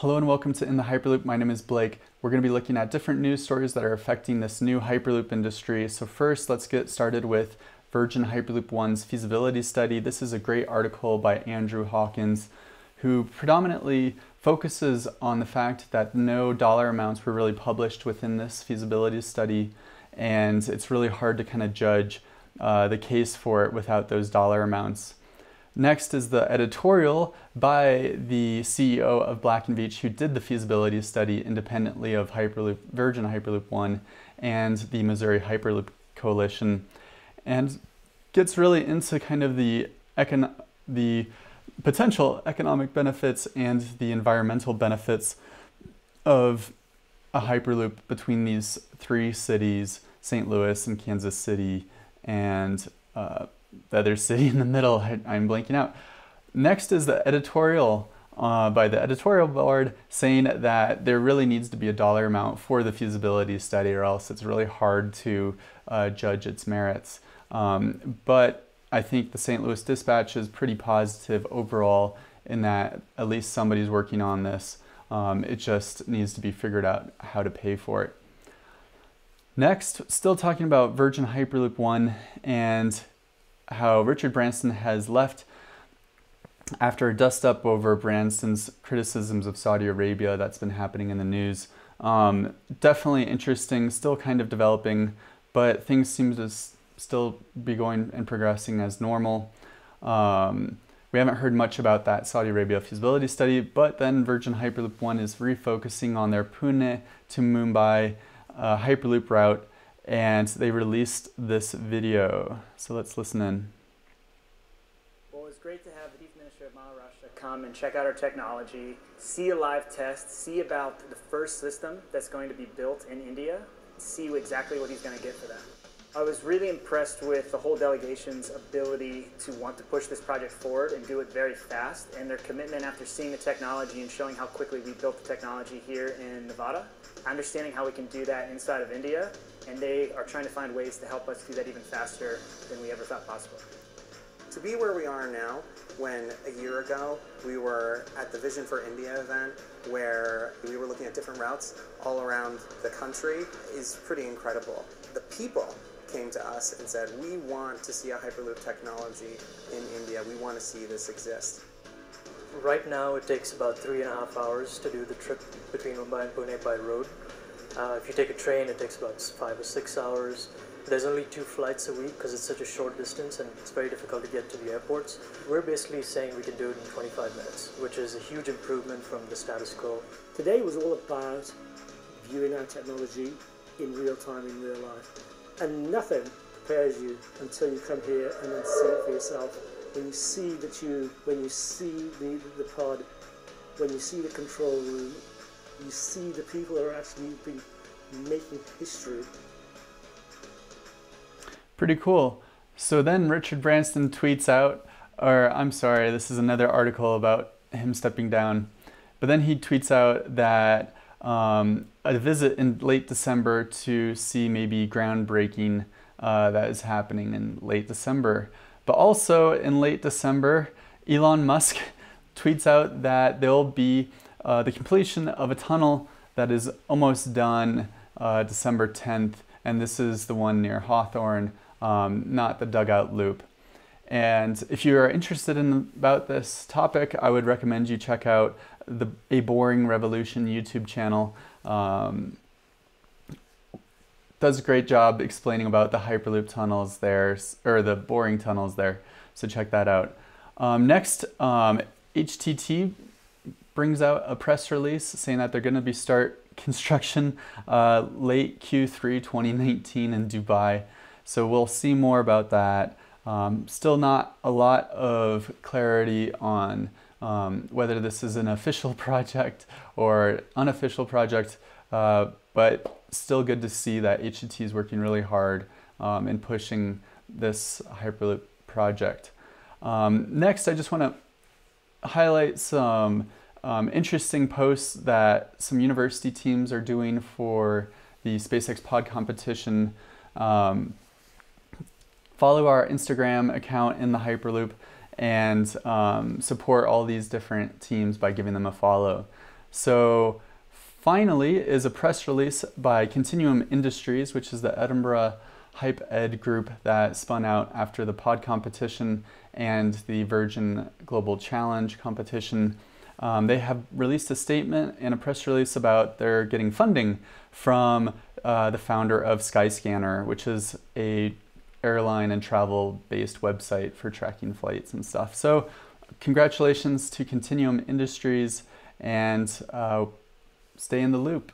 Hello and welcome to In the Hyperloop. My name is Blake. We're going to be looking at different news stories that are affecting this new Hyperloop industry. So first, let's get started with Virgin Hyperloop One's feasibility study. This is a great article by Andrew Hawkins, who predominantly focuses on the fact that no dollar amounts were really published within this feasibility study, and it's really hard to kind of judge the case for it without those dollar amounts. Next is the editorial by the CEO of Black and Veatch, who did the feasibility study independently of Hyperloop, Virgin Hyperloop One and the Missouri Hyperloop Coalition, and gets really into kind of the potential economic benefits and the environmental benefits of a Hyperloop between these three cities, St. Louis and Kansas City, and the other city in the middle, I'm blanking out. Next is the editorial by the editorial board saying that there really needs to be a dollar amount for the feasibility study or else it's really hard to judge its merits. But I think the St. Louis Dispatch is pretty positive overall in that at least somebody's working on this. It just needs to be figured out how to pay for it. Next, still talking about Virgin Hyperloop One and how Richard Branson has left after a dust-up over Branson's criticisms of Saudi Arabia that's been happening in the news. Definitely interesting, still kind of developing, but things seem to still be going and progressing as normal. We haven't heard much about that Saudi Arabia feasibility study, but then Virgin Hyperloop One is refocusing on their Pune to Mumbai Hyperloop route, and they released this video. So let's listen in. Well, it's great to have the Chief Minister of Maharashtra come and check out our technology, see a live test, see about the first system that's going to be built in India, see exactly what he's going to get for that. I was really impressed with the whole delegation's ability to want to push this project forward and do it very fast, and their commitment after seeing the technology and showing how quickly we built the technology here in Nevada, understanding how we can do that inside of India, and they are trying to find ways to help us do that even faster than we ever thought possible. To be where we are now, when a year ago we were at the Vision for India event where we were looking at different routes all around the country, is pretty incredible. The people came to us and said, we want to see a Hyperloop technology in India. We want to see this exist. Right now it takes about 3.5 hours to do the trip between Mumbai and Pune by road. If you take a train, it takes about 5 or 6 hours. There's only 2 flights a week because it's such a short distance and it's very difficult to get to the airports. We're basically saying we can do it in 25 minutes, which is a huge improvement from the status quo. Today was all about viewing our technology in real time, in real life. And nothing prepares you until you come here and then see it for yourself. When you see the tube, when you see the pod, when you see the control room, you see the people that are actually been making history. Pretty cool. So then Richard Branson tweets out, or I'm sorry, this is another article about him stepping down, but then he tweets out that a visit in late December to see maybe groundbreaking that is happening in late December. But also in late December, Elon Musk tweets out that there'll be the completion of a tunnel that is almost done December 10th, and this is the one near Hawthorne, not the Dugout Loop. And if you are interested in about this topic, I would recommend you check out the A Boring Revolution YouTube channel. Does a great job explaining about the Hyperloop tunnels there, or the boring tunnels there, so check that out. Next, HTT brings out a press release saying that they're going to be start construction late Q3 2019 in Dubai, so we'll see more about that. Still not a lot of clarity on whether this is an official project or unofficial project, but still good to see that HTT is working really hard in pushing this Hyperloop project. Next, I just want to highlight some interesting posts that some university teams are doing for the SpaceX pod competition. Follow our Instagram account In the Hyperloop and support all these different teams by giving them a follow. So finally is a press release by Continuum Industries, which is the Edinburgh Hype Ed group that spun out after the pod competition and the Virgin Global Challenge competition. They have released a statement and a press release about their getting funding from the founder of Skyscanner, which is a airline and travel-based website for tracking flights and stuff. So congratulations to Continuum Industries, and stay in the loop.